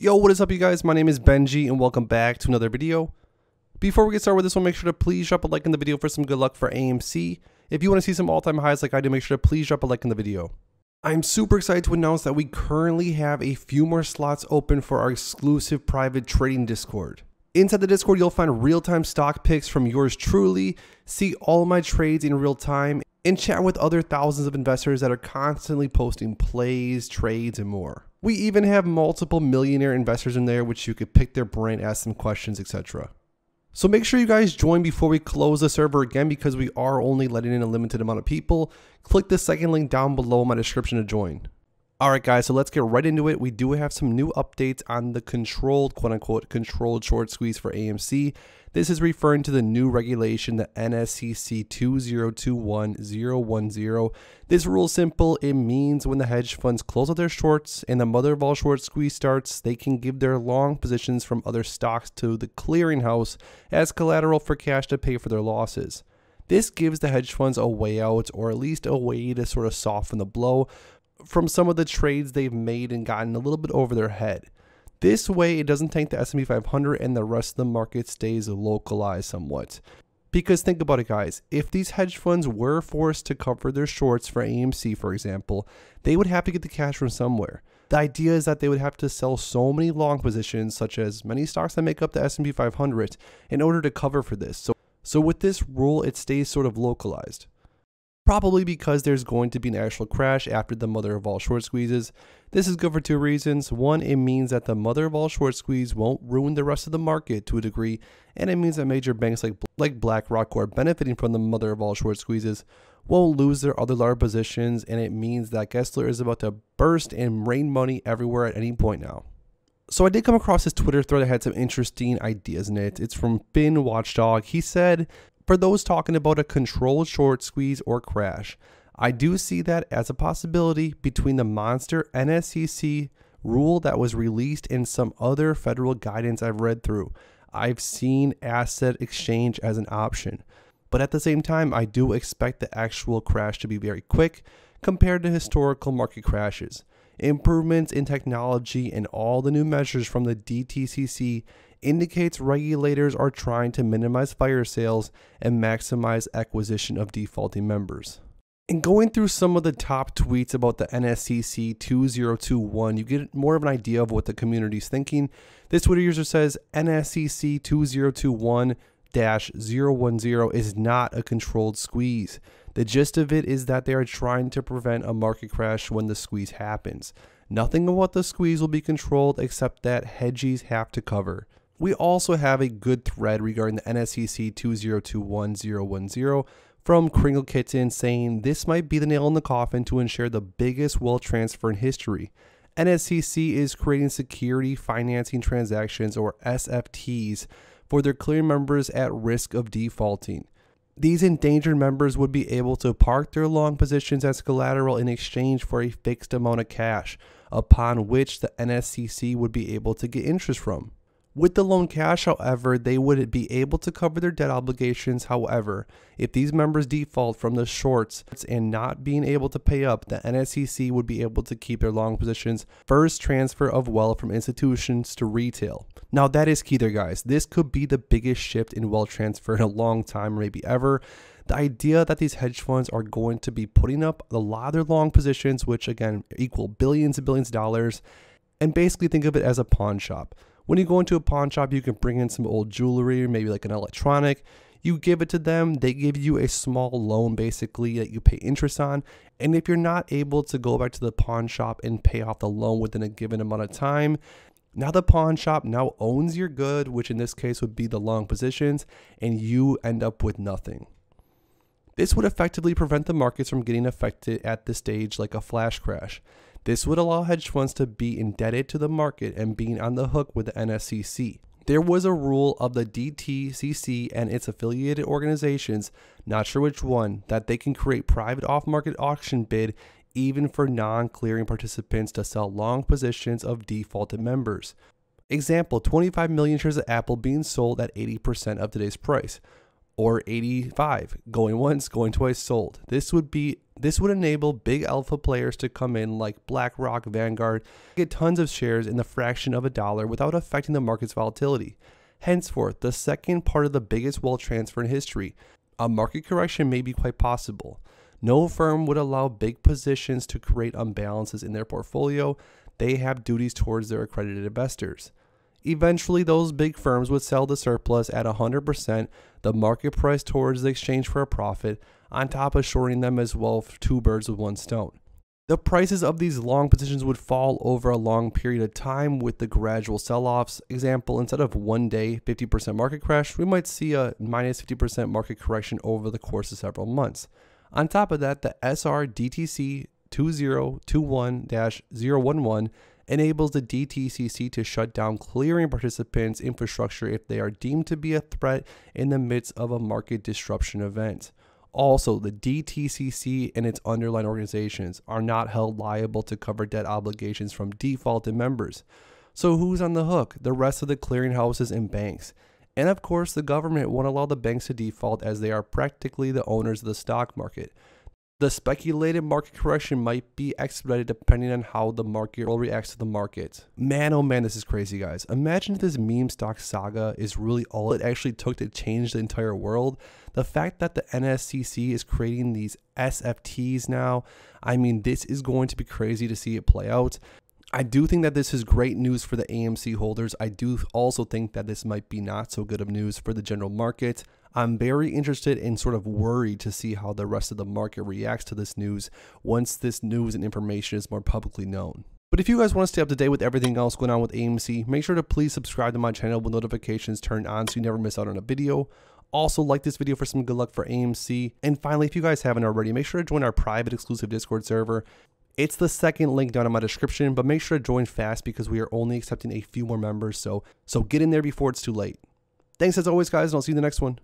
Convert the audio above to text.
Yo, what is up you guys? My name is Benji and welcome back to another video. Before we get started with this one, make sure to please drop a like in the video for some good luck for AMC. If you want to see some all-time highs like I do, make sure to please drop a like in the video. I'm super excited to announce that we currently have a few more slots open for our exclusive private trading Discord. Inside the Discord, you'll find real-time stock picks from yours truly, see all my trades in real time, and chat with other thousands of investors that are constantly posting plays, trades, and more. We even have multiple millionaire investors in there, which you could pick their brain, ask them questions, etc. So make sure you guys join before we close the server again, because we are only letting in a limited amount of people. Click the second link down below in my description to join. Alright guys, so let's get right into it. We do have some new updates on the controlled, quote-unquote, controlled short squeeze for AMC. This is referring to the new regulation, the NSCC 2021-011. This rule is simple. It means when the hedge funds close out their shorts and the mother of all short squeeze starts, they can give their long positions from other stocks to the clearinghouse as collateral for cash to pay for their losses. This gives the hedge funds a way out, or at least a way to sort of soften the blow from some of the trades they've made and gotten a little bit over their head. This way it doesn't tank the S&P 500 and the rest of the market stays localized somewhat. Because think about it guys, if these hedge funds were forced to cover their shorts for AMC for example, they would have to get the cash from somewhere. The idea is that they would have to sell so many long positions, such as many stocks that make up the S&P 500, in order to cover for this. So with this rule it stays sort of localized. Probably because there's going to be an actual crash after the mother of all short squeezes. This is good for two reasons. One, it means that the mother of all short squeeze won't ruin the rest of the market to a degree, and it means that major banks like BlackRock, who are benefiting from the mother of all short squeezes, won't lose their other large positions, and it means that Gessler is about to burst and rain money everywhere at any point now. So I did come across this Twitter thread that had some interesting ideas in it. It's from Finn Watchdog. He said, for those talking about a controlled short squeeze or crash, I do see that as a possibility between the monster NSCC rule that was released and some other federal guidance I've read through. I've seen asset exchange as an option, but at the same time, I do expect the actual crash to be very quick compared to historical market crashes. Improvements in technology and all the new measures from the DTCC indicates regulators are trying to minimize fire sales and maximize acquisition of defaulting members. And going through some of the top tweets about the NSCC 2021, you get more of an idea of what the community is thinking. This Twitter user says NSCC 2021-010 is not a controlled squeeze. The gist of it is that they are trying to prevent a market crash when the squeeze happens. Nothing about the squeeze will be controlled except that hedgies have to cover. We also have a good thread regarding the NSCC 2021-010 from Kringle Kitten saying this might be the nail in the coffin to ensure the biggest wealth transfer in history. NSCC is creating security financing transactions, or SFTs, for their clearing members at risk of defaulting. These endangered members would be able to park their long positions as collateral in exchange for a fixed amount of cash, upon which the NSCC would be able to get interest from. With the loan cash, however, they would be able to cover their debt obligations. However, if these members default from the shorts and not being able to pay up, the NSCC would be able to keep their long positions. First transfer of wealth from institutions to retail. Now that is key there, guys. This could be the biggest shift in wealth transfer in a long time, maybe ever. The idea that these hedge funds are going to be putting up a lot of their long positions, which again equal billions and billions of dollars, and basically think of it as a pawn shop. When you go into a pawn shop, you can bring in some old jewelry, maybe like an electronic. You give it to them, they give you a small loan basically that you pay interest on. And if you're not able to go back to the pawn shop and pay off the loan within a given amount of time, now the pawn shop now owns your good, which in this case would be the long positions, and you end up with nothing. This would effectively prevent the markets from getting affected at this stage like a flash crash. This would allow hedge funds to be indebted to the market and being on the hook with the NSCC. There was a rule of the DTCC and its affiliated organizations, not sure which one, that they can create private off-market auction bid even for non-clearing participants to sell long positions of defaulted members. Example, 25 million shares of Apple being sold at 80% of today's price, or 85, going once, going twice, sold. This would be This would enable big alpha players to come in like BlackRock, Vanguard, get tons of shares in the fraction of a dollar without affecting the market's volatility. Henceforth, the second part of the biggest wealth transfer in history. A market correction may be quite possible. No firm would allow big positions to create imbalances in their portfolio. They have duties towards their accredited investors. Eventually, those big firms would sell the surplus at 100%, the market price towards the exchange for a profit, on top of shorting them as well, two birds with one stone. The prices of these long positions would fall over a long period of time with the gradual sell-offs. Example, instead of one day 50% market crash, we might see a minus 50% market correction over the course of several months. On top of that, the SRDTC 2021-011 enables the DTCC to shut down clearing participants' infrastructure if they are deemed to be a threat in the midst of a market disruption event. Also, the DTCC and its underlying organizations are not held liable to cover debt obligations from defaulted members. So who's on the hook? The rest of the clearinghouses and banks. And of course, the government won't allow the banks to default as they are practically the owners of the stock market. The speculated market correction might be expedited depending on how the market will react to the market. Man, oh man, this is crazy, guys. Imagine if this meme stock saga is really all it actually took to change the entire world. The fact that the NSCC is creating these SFTs now, I mean, this is going to be crazy to see it play out. I do think that this is great news for the AMC holders. I do also think that this might be not so good of news for the general market. I'm very interested and sort of worried to see how the rest of the market reacts to this news once this news and information is more publicly known. But if you guys want to stay up to date with everything else going on with AMC, make sure to please subscribe to my channel with notifications turned on so you never miss out on a video. Also, like this video for some good luck for AMC. And finally, if you guys haven't already, make sure to join our private exclusive Discord server. It's the second link down in my description, but make sure to join fast because we are only accepting a few more members, so get in there before it's too late. Thanks as always, guys, and I'll see you in the next one.